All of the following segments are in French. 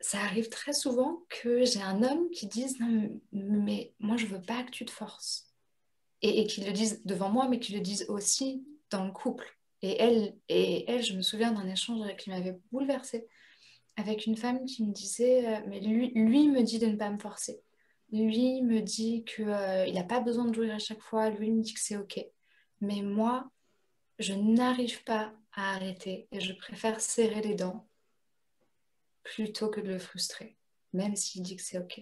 ça arrive très souvent que j'ai un homme qui dise « Non, mais moi, je ne veux pas que tu te forces. » et qui le dise devant moi, mais qui le dise aussi dans le couple. Et elle, je me souviens d'un échange qui m'avait bouleversée avec une femme qui me disait « Mais lui me dit de ne pas me forcer. Lui me dit qu'il n'a pas besoin de jouer à chaque fois. Lui me dit que c'est OK. Mais moi, je n'arrive pas à arrêter et je préfère serrer les dents. » plutôt que de le frustrer, même s'il dit que c'est OK.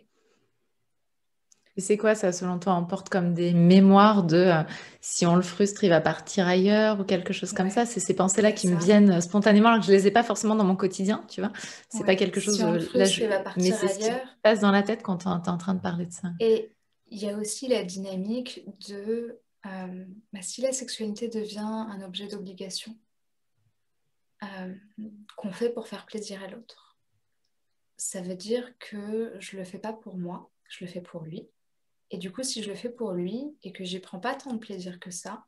Et c'est quoi ça, selon toi? On porte comme des mémoires de si on le frustre, il va partir ailleurs ou quelque chose comme ça. C'est ces pensées-là qui me viennent spontanément, alors que je ne les ai pas forcément dans mon quotidien, tu vois. C'est pas quelque chose... Si on le frustre, il va partir ailleurs. Mais c'est ce qui passe dans la tête quand tu es en train de parler de ça. Et il y a aussi la dynamique de... si la sexualité devient un objet d'obligation qu'on fait pour faire plaisir à l'autre, ça veut dire que je le fais pas pour moi, je le fais pour lui. Et du coup, si je le fais pour lui et que j'y prends pas tant de plaisir que ça,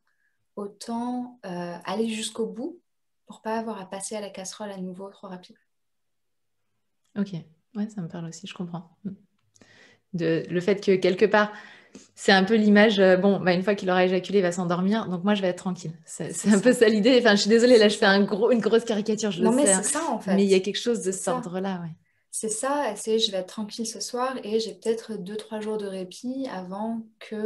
autant aller jusqu'au bout pour pas avoir à passer à la casserole à nouveau trop rapide. Ok, ouais, ça me parle aussi, je comprends. Le fait que quelque part, c'est un peu l'image, une fois qu'il aura éjaculé, il va s'endormir, donc moi je vais être tranquille. C'est un peu ça l'idée, enfin je suis désolée, là je fais une grosse caricature, je le sais. Mais c'est ça en fait. Mais il y a quelque chose de cet ordre-là, ouais. C'est ça, c'est je vais être tranquille ce soir et j'ai peut-être 2-3 jours de répit avant qu'ils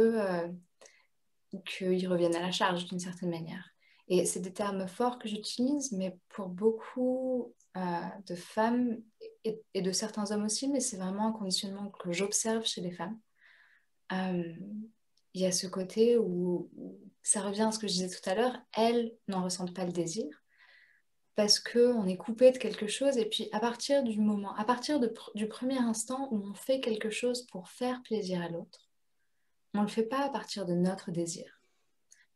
reviennent à la charge d'une certaine manière. Et c'est des termes forts que j'utilise, mais pour beaucoup de femmes et de certains hommes aussi, mais c'est vraiment un conditionnement que j'observe chez les femmes. Il y a ce côté où ça revient à ce que je disais tout à l'heure, elles n'en ressentent pas le désir, parce qu'on est coupé de quelque chose, et puis à partir du moment, à partir du premier instant où on fait quelque chose pour faire plaisir à l'autre, on ne le fait pas à partir de notre désir.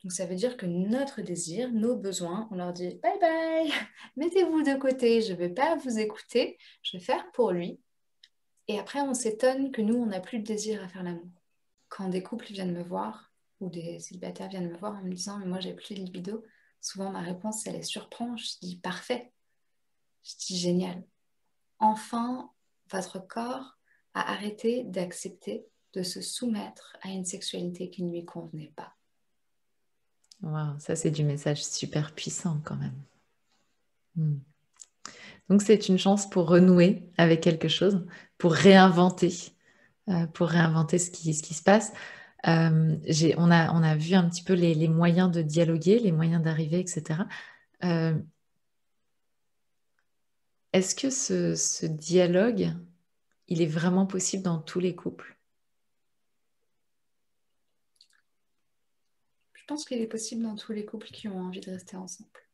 Donc ça veut dire que notre désir, nos besoins, on leur dit « Bye bye, mettez-vous de côté, je ne vais pas vous écouter, je vais faire pour lui. » Et après on s'étonne que nous, on n'a plus de désir à faire l'amour. Quand des couples viennent me voir, ou des célibataires viennent me voir en me disant « Mais moi j'ai plus de libido », souvent, ma réponse, elle les surprend. Je dis « Parfait !» Je dis « Génial !» Enfin, votre corps a arrêté d'accepter de se soumettre à une sexualité qui ne lui convenait pas. Wow, ça, c'est du message super puissant quand même. Donc, c'est une chance pour renouer avec quelque chose, pour réinventer ce qui se passe. On a vu un petit peu les moyens de dialoguer, les moyens d'arriver, etc. Est-ce que ce dialogue, il est vraiment possible dans tous les couples? Je pense qu'il est possible dans tous les couples qui ont envie de rester ensemble.